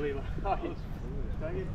really large. Don't you?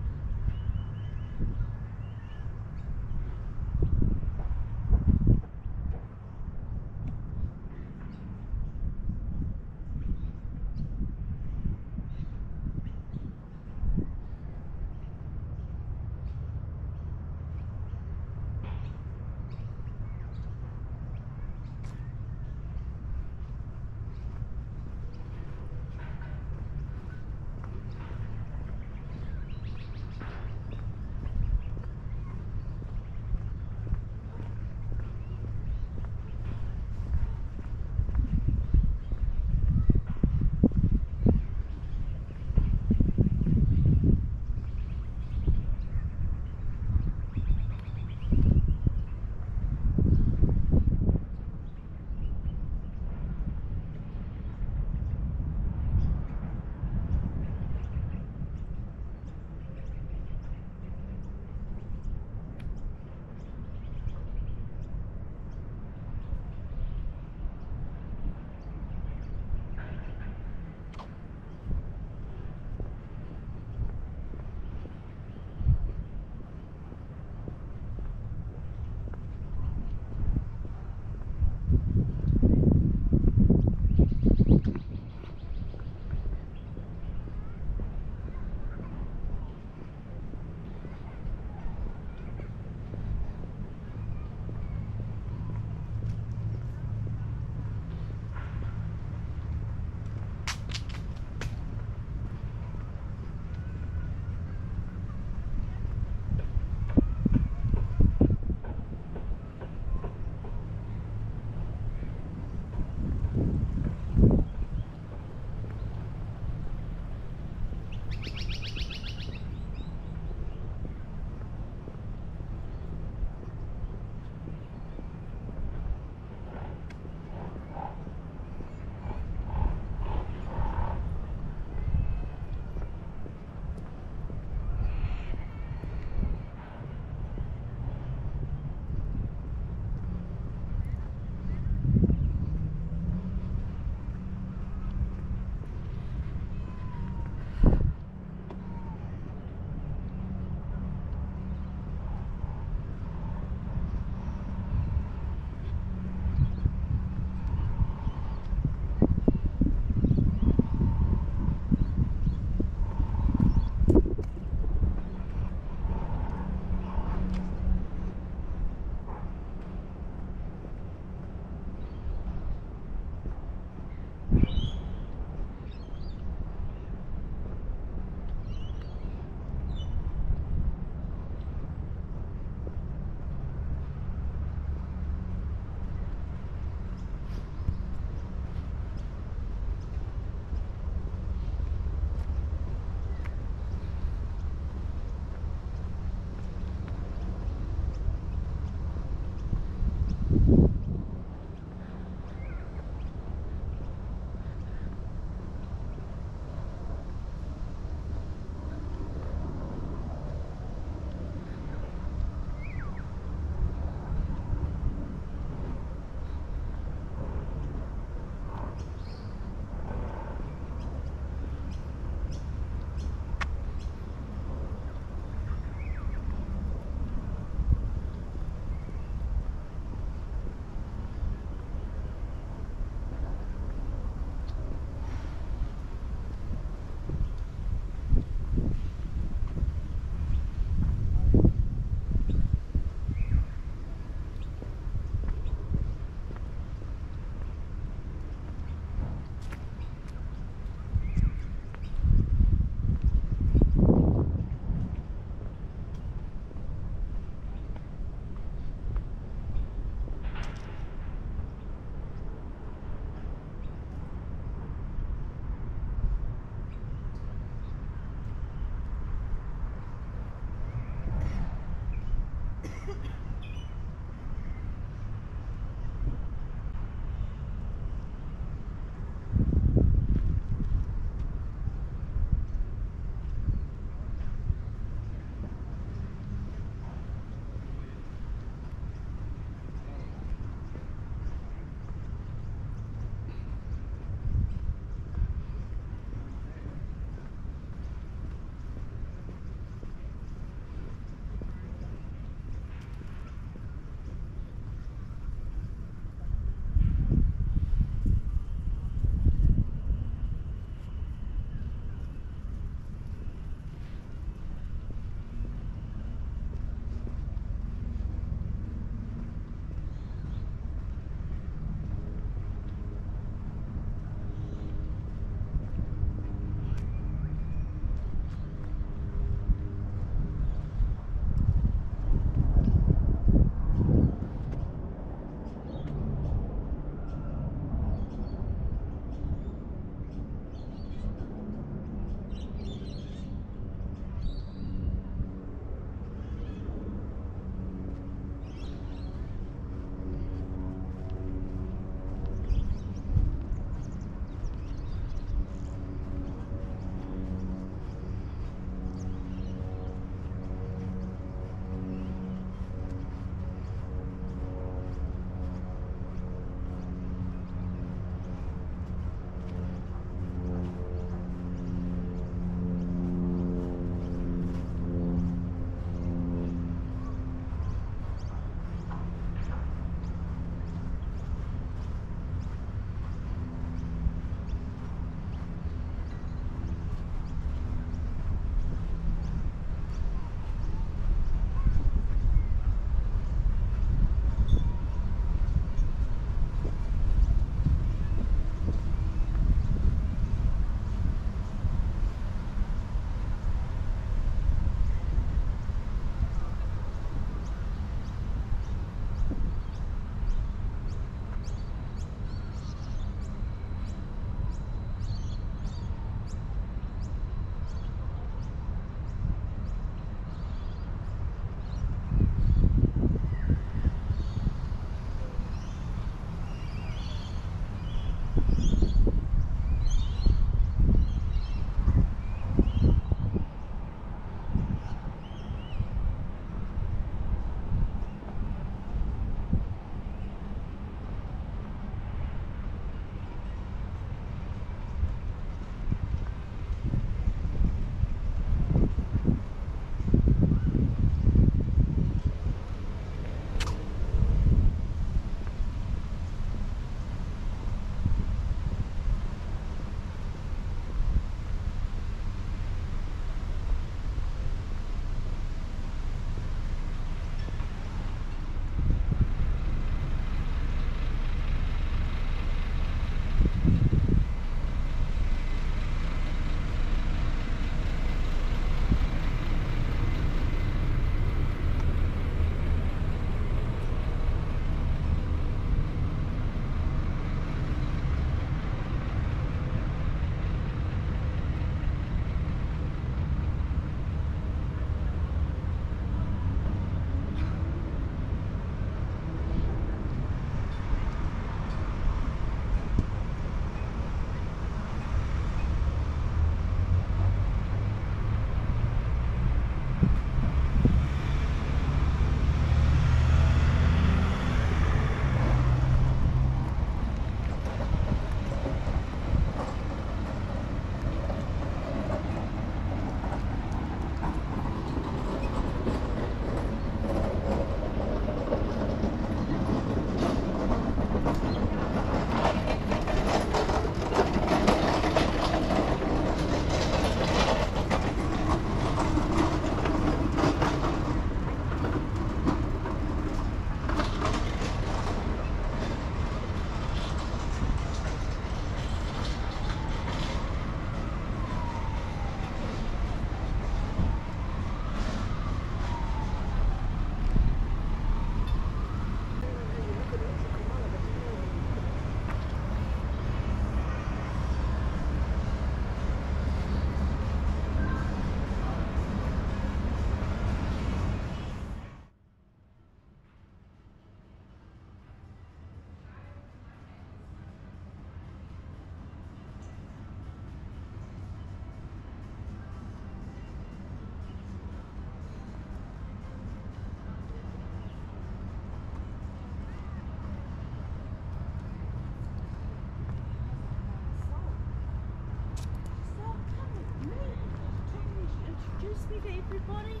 introduced me to everybody. It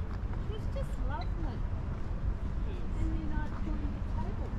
was just lovely. Yes. And then I joined the table.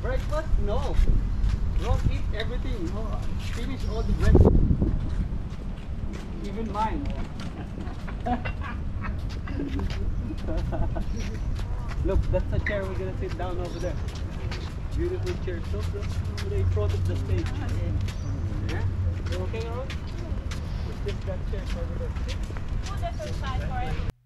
Breakfast? No. Don't eat everything. No. Finish all the breakfast. Even mine. Look, that's the chair we're going to sit down over there. Beautiful chair. So good. In front of the stage. Yeah? You okay, Aaron? Just that chair over there. Put that aside for everyone.